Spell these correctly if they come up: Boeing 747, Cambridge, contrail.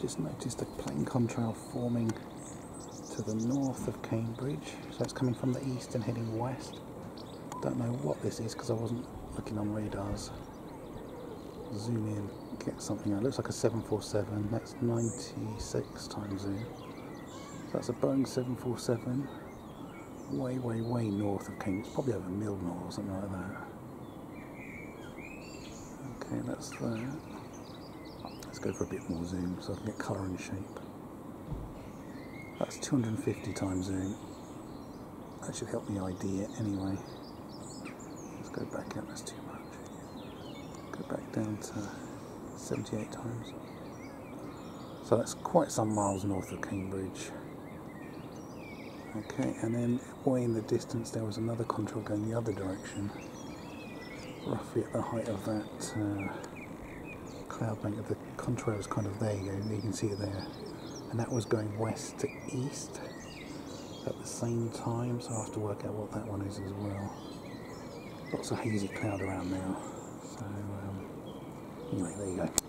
just noticed a plane contrail forming to the north of Cambridge, so it's coming from the east and heading west. Don't know what this is because I wasn't looking on radars. Zoom in, get something out. It looks like a 747, that's 96 times zoom. So that's a Boeing 747, way, way, way north of Cambridge, probably over Milnor or something like that. Okay, that's that. Let's go for a bit more zoom so I can get colour and shape. That's 250 times zoom. That should help me ID it anyway. Let's go back out, that's too much. Go back down to 78 times. So that's quite some miles north of Cambridge. Okay, and then way in the distance there was another contrail going the other direction, roughly at the height of that cloud bank. Of the contrail was kind of there, you can see it there. And that was going west to east at the same time, so I'll have to work out what that one is as well. Lots of hazy cloud around now, so anyway, there you go.